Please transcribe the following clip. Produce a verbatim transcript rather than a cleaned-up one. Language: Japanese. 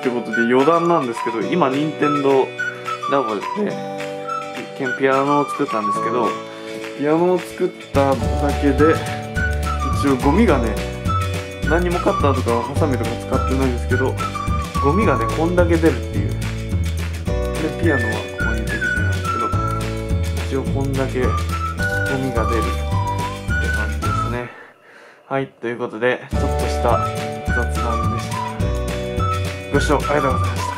ってことで余談なんですけど、今任天堂ラボで一見ピアノを作ったんですけど、ピアノを作っただけで一応ゴミがね、何もカッターとかハサミとか使ってないんですけど、ゴミがねこんだけ出るっていう。でピアノはここに出てきてなんですけど、一応こんだけゴミが出るって感じですね。はい、ということでちょっとした雑談でした。ご視聴ありがとうございました。